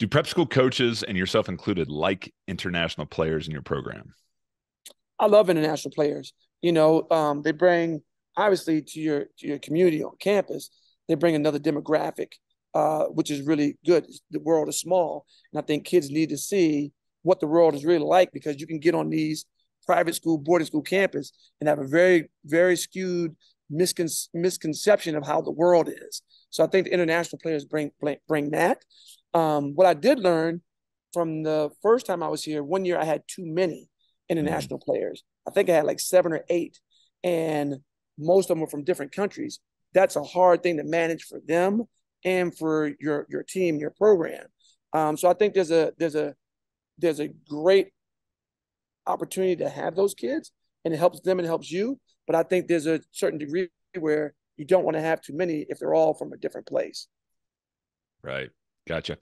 Do prep school coaches, and yourself included, like international players in your program? I love international players. You know, they bring, obviously, to your community on campus, they bring another demographic, which is really good. The world is small, and I think kids need to see what the world is really like, because you can get on these private school, boarding school campus and have a very, very skewed misconception of how the world is. So I think the international players bring that. What I did learn from the first time I was here, one year I had too many international players. I think I had like 7 or 8, and most of them were from different countries. That's a hard thing to manage for them and for your team, your program. So I think there's a great opportunity to have those kids, and it helps them and helps you. But I think there's a certain degree where you don't want to have too many if they're all from a different place. Right. Gotcha.